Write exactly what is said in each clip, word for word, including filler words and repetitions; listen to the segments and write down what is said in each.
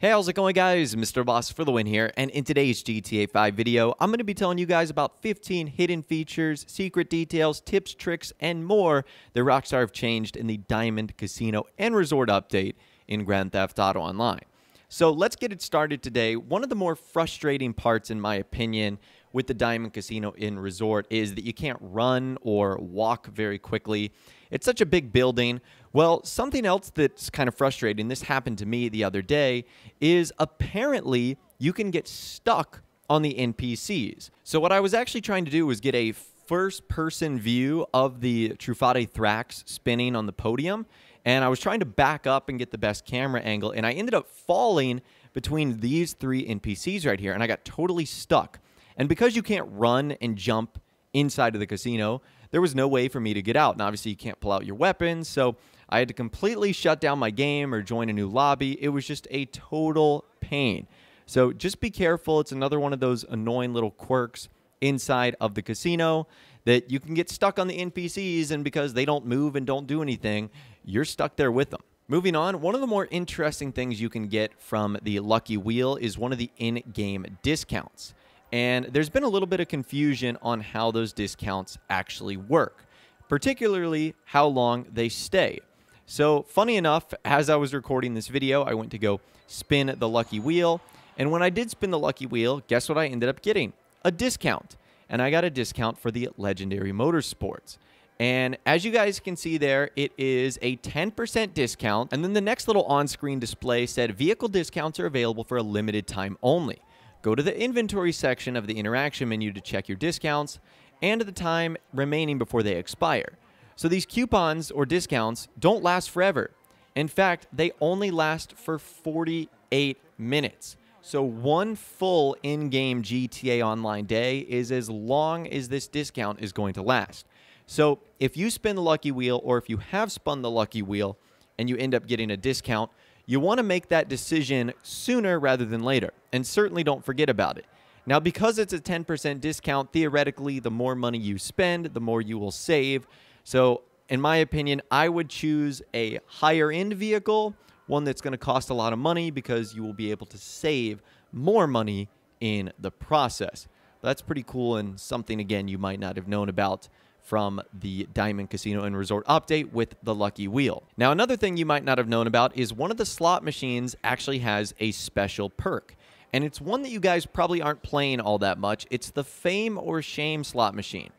Hey, how's it going guys? Mister Boss for the win here, and in today's G T A five video, I'm going to be telling you guys about fifteen hidden features, secret details, tips, tricks, and more that Rockstar have changed in the Diamond Casino and Resort update in Grand Theft Auto Online. So let's get it started today. One of the more frustrating parts, in my opinion, with the Diamond Casino and Resort is that you can't run or walk very quickly. It's such a big building. Well, something else that's kind of frustrating, this happened to me the other day, is apparently you can get stuck on the N P Cs. So what I was actually trying to do was get a first-person view of the Trufade Thrax spinning on the podium, and I was trying to back up and get the best camera angle, and I ended up falling between these three N P Cs right here, and I got totally stuck. And because you can't run and jump inside of the casino, there was no way for me to get out. And obviously you can't pull out your weapons, so I had to completely shut down my game or join a new lobby. It was just a total pain. So just be careful. It's another one of those annoying little quirks inside of the casino that you can get stuck on the N P Cs, and because they don't move and don't do anything, you're stuck there with them. Moving on, one of the more interesting things you can get from the Lucky Wheel is one of the in-game discounts. And there's been a little bit of confusion on how those discounts actually work, particularly how long they stay. So funny enough, as I was recording this video, I went to go spin the Lucky Wheel. And when I did spin the Lucky Wheel, guess what I ended up getting? A discount. And I got a discount for the Legendary Motorsports. And as you guys can see there, it is a ten percent discount. And then the next little on-screen display said vehicle discounts are available for a limited time only. Go to the inventory section of the interaction menu to check your discounts and the time remaining before they expire. So these coupons or discounts don't last forever. In fact, they only last for forty-eight minutes. So one full in-game G T A Online day is as long as this discount is going to last. So if you spin the Lucky Wheel, or if you have spun the Lucky Wheel and you end up getting a discount, you want to make that decision sooner rather than later, and certainly don't forget about it. Now, because it's a ten percent discount, theoretically, the more money you spend, the more you will save. So in my opinion, I would choose a higher end vehicle, one that's going to cost a lot of money, because you will be able to save more money in the process. That's pretty cool, and something, again, you might not have known about from the Diamond Casino and Resort update with the Lucky Wheel. Now, another thing you might not have known about is one of the slot machines actually has a special perk, and it's one that you guys probably aren't playing all that much. It's the Fame or Shame slot machine.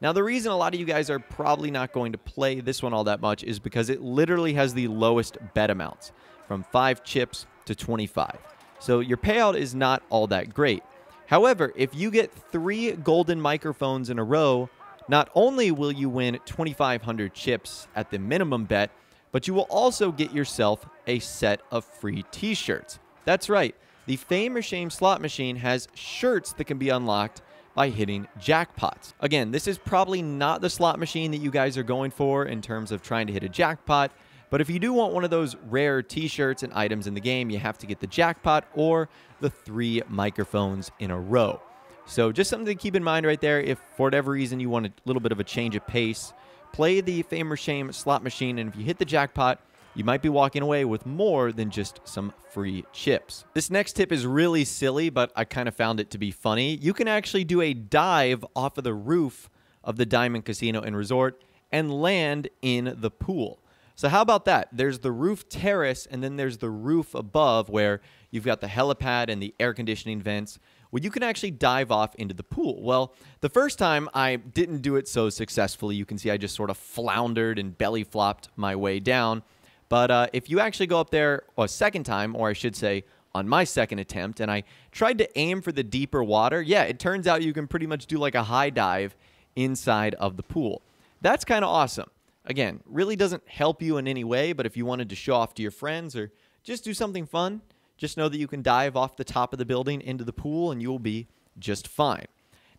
Now, the reason a lot of you guys are probably not going to play this one all that much is because it literally has the lowest bet amounts, from five chips to twenty-five. So your payout is not all that great. However, if you get three golden microphones in a row, not only will you win twenty-five hundred chips at the minimum bet, but you will also get yourself a set of free t-shirts. That's right, the Fame or Shame slot machine has shirts that can be unlocked by hitting jackpots. Again, this is probably not the slot machine that you guys are going for in terms of trying to hit a jackpot, but if you do want one of those rare t-shirts and items in the game, you have to get the jackpot or the three microphones in a row. So just something to keep in mind right there. If for whatever reason you want a little bit of a change of pace, play the Fame or Shame slot machine, and if you hit the jackpot, you might be walking away with more than just some free chips. This next tip is really silly, but I kind of found it to be funny. You can actually do a dive off of the roof of the Diamond Casino and Resort and land in the pool. So how about that? There's the roof terrace, and then there's the roof above where you've got the helipad and the air conditioning vents. Well, you can actually dive off into the pool. Well, the first time I didn't do it so successfully. You can see I just sort of floundered and belly flopped my way down. But uh, if you actually go up there a second time, or I should say on my second attempt, and I tried to aim for the deeper water, yeah, it turns out you can pretty much do like a high dive inside of the pool. That's kind of awesome. Again, really doesn't help you in any way, but if you wanted to show off to your friends or just do something fun, just know that you can dive off the top of the building into the pool and you'll be just fine.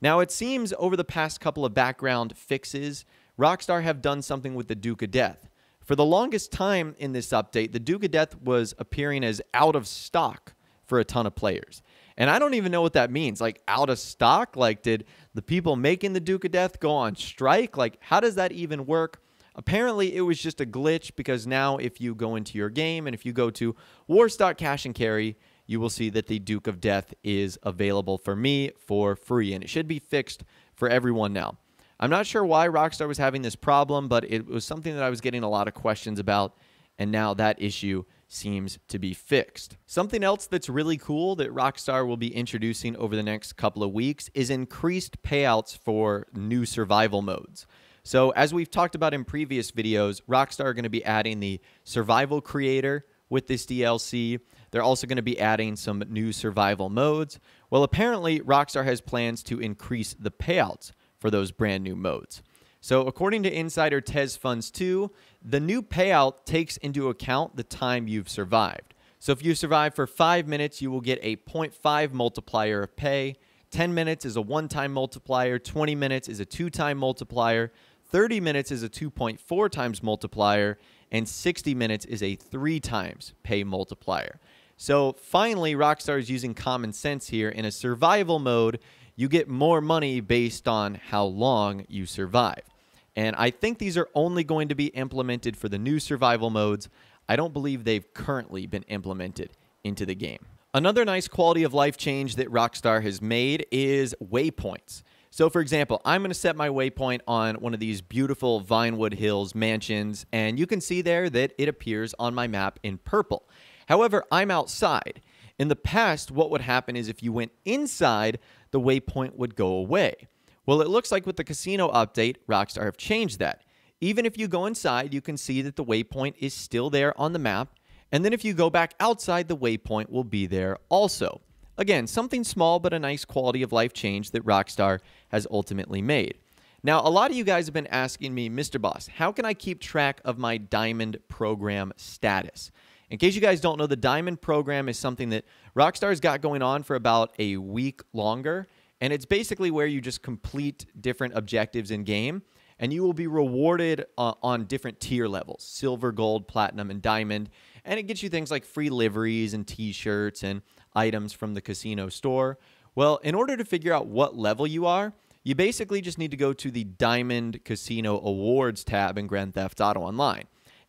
Now, it seems over the past couple of background fixes, Rockstar have done something with the Duke of Death. For the longest time in this update, the Duke of Death was appearing as out of stock for a ton of players. And I don't even know what that means. Like, out of stock? Like, did the people making the Duke of Death go on strike? Like, how does that even work? Apparently, it was just a glitch, because now if you go into your game and if you go to Warstock Cash and Carry, you will see that the Duke of Death is available for me for free, and it should be fixed for everyone now. I'm not sure why Rockstar was having this problem, but it was something that I was getting a lot of questions about, and now that issue seems to be fixed. Something else that's really cool that Rockstar will be introducing over the next couple of weeks is increased payouts for new survival modes. So as we've talked about in previous videos, Rockstar are going to be adding the survival creator with this D L C. They're also going to be adding some new survival modes. Well, apparently Rockstar has plans to increase the payouts for those brand new modes. So according to insider Tez Funz two, the new payout takes into account the time you've survived. So if you survive for five minutes, you will get a zero point five multiplier of pay. ten minutes is a one-time multiplier. twenty minutes is a two-time multiplier. thirty minutes is a two point four times multiplier. And sixty minutes is a three times pay multiplier. So finally, Rockstar is using common sense here. In a survival mode, you get more money based on how long you survive. And I think these are only going to be implemented for the new survival modes. I don't believe they've currently been implemented into the game. Another nice quality of life change that Rockstar has made is waypoints. So for example, I'm going to set my waypoint on one of these beautiful Vinewood Hills mansions, and you can see there that it appears on my map in purple. However, I'm outside. In the past, what would happen is if you went inside, the waypoint would go away. Well, it looks like with the casino update, Rockstar have changed that. Even if you go inside, you can see that the waypoint is still there on the map. And then if you go back outside, the waypoint will be there also. Again, something small, but a nice quality of life change that Rockstar has ultimately made. Now, a lot of you guys have been asking me, Mister Boss, how can I keep track of my Diamond program status? In case you guys don't know, the Diamond program is something that Rockstar's got going on for about a week longer, and it's basically where you just complete different objectives in-game, and you will be rewarded uh, on different tier levels, silver, gold, platinum, and diamond, and it gets you things like free liveries and t-shirts and items from the casino store. Well, in order to figure out what level you are, you basically just need to go to the Diamond Casino Awards tab in Grand Theft Auto Online.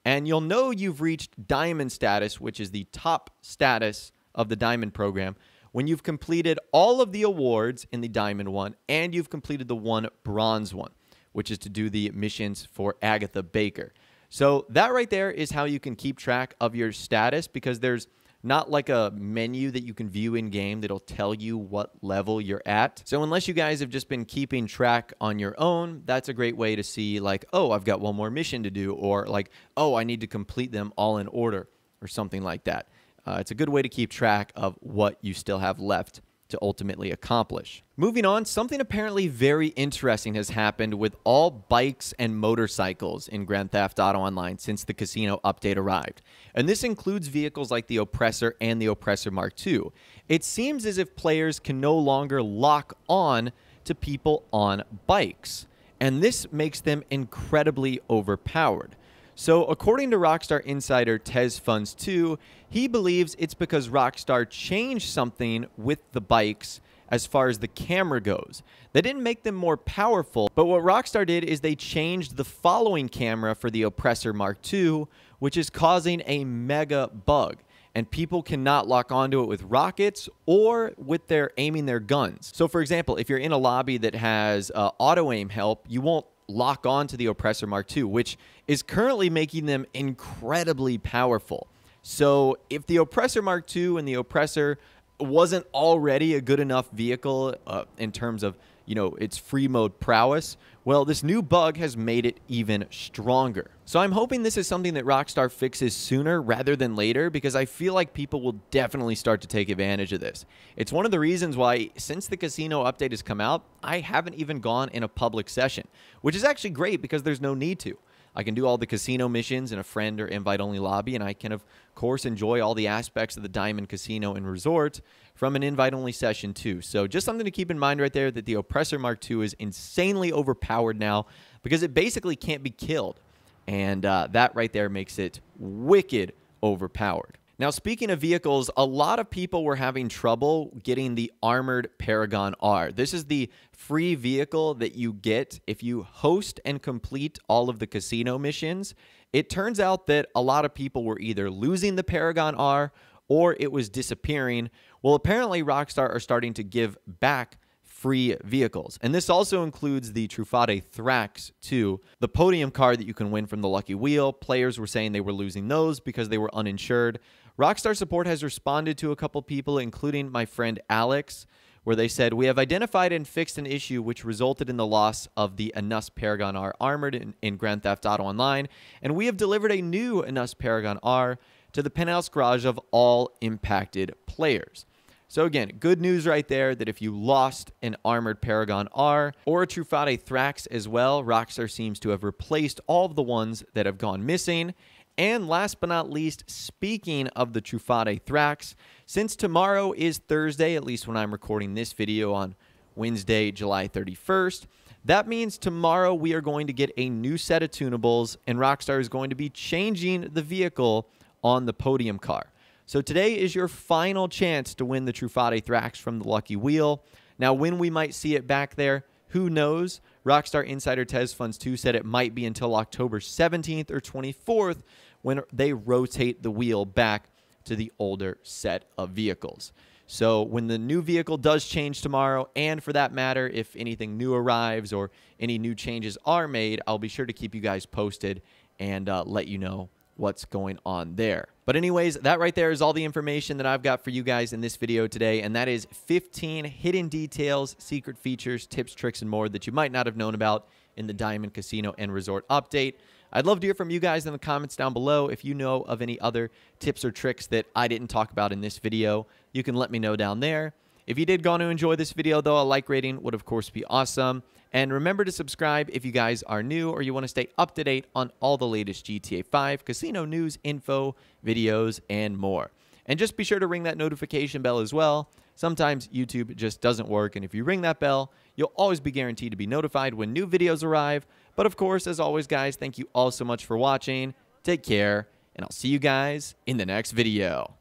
And you'll know you've reached diamond status, which is the top status of the diamond program, when you've completed all of the awards in the diamond one, and you've completed the one bronze one, which is to do the missions for Agatha Baker. So that right there is how you can keep track of your status, because there's not like a menu that you can view in-game that'll tell you what level you're at. So unless you guys have just been keeping track on your own, that's a great way to see like, oh, I've got one more mission to do, or like, oh, I need to complete them all in order, or something like that. Uh, it's a good way to keep track of what you still have left to ultimately accomplish. Moving on, something apparently very interesting has happened with all bikes and motorcycles in Grand Theft Auto Online since the casino update arrived. And this includes vehicles like the Oppressor and the Oppressor Mark two. It seems as if players can no longer lock on to people on bikes, and this makes them incredibly overpowered. So according to Rockstar insider Tez Funz two, he believes it's because Rockstar changed something with the bikes as far as the camera goes. They didn't make them more powerful, but what Rockstar did is they changed the following camera for the Oppressor Mark two, which is causing a mega bug. And people cannot lock onto it with rockets or with their aiming their guns. So for example, if you're in a lobby that has uh, auto aim help, you won't lock on to the Oppressor Mark two, which is currently making them incredibly powerful. So if the Oppressor Mark two and the Oppressor wasn't already a good enough vehicle uh, in terms of, you know, its free mode prowess, well, this new bug has made it even stronger. So I'm hoping this is something that Rockstar fixes sooner rather than later, because I feel like people will definitely start to take advantage of this. It's one of the reasons why, since the casino update has come out, I haven't even gone in a public session, which is actually great because there's no need to. I can do all the casino missions in a friend or invite-only lobby, and I can, of course, enjoy all the aspects of the Diamond Casino and Resort from an invite-only session, too. So just something to keep in mind right there, that the Oppressor Mark two is insanely overpowered now because it basically can't be killed. And uh, that right there makes it wicked overpowered. Now, speaking of vehicles, a lot of people were having trouble getting the Armored Paragon R. This is the free vehicle that you get if you host and complete all of the casino missions. It turns out that a lot of people were either losing the Paragon R or it was disappearing. Well, apparently Rockstar are starting to give back free vehicles. And this also includes the Trufade Thrax two, the podium car that you can win from the Lucky Wheel. Players were saying they were losing those because they were uninsured. Rockstar support has responded to a couple people, including my friend Alex, where they said, "We have identified and fixed an issue which resulted in the loss of the Enus Paragon R Armored in, in Grand Theft Auto Online, and we have delivered a new Enus Paragon R to the penthouse garage of all impacted players." So again, good news right there that if you lost an Armored Paragon R or a Trufade Thrax as well, Rockstar seems to have replaced all of the ones that have gone missing. And last but not least, speaking of the Trufade Thrax, since tomorrow is Thursday, at least when I'm recording this video on Wednesday, July thirty-first, that means tomorrow we are going to get a new set of tunables, and Rockstar is going to be changing the vehicle on the podium car. So today is your final chance to win the Trufade Thrax from the Lucky Wheel. Now, when we might see it back there, who knows? Rockstar insider Tez Funz two said it might be until October seventeenth or twenty-fourth when they rotate the wheel back to the older set of vehicles. So when the new vehicle does change tomorrow, and for that matter, if anything new arrives or any new changes are made, I'll be sure to keep you guys posted and uh, let you know what's going on there. But anyways, that right there is all the information that I've got for you guys in this video today, and that is fifteen hidden details, secret features, tips, tricks, and more that you might not have known about in the Diamond Casino and Resort update. I'd love to hear from you guys in the comments down below. If you know of any other tips or tricks that I didn't talk about in this video, you can let me know down there. If you did go on to enjoy this video, though, a like rating would, of course, be awesome. And remember to subscribe if you guys are new or you want to stay up to date on all the latest G T A five casino news, info, videos, and more. And just be sure to ring that notification bell as well. Sometimes YouTube just doesn't work, and if you ring that bell, you'll always be guaranteed to be notified when new videos arrive. But, of course, as always, guys, thank you all so much for watching. Take care, and I'll see you guys in the next video.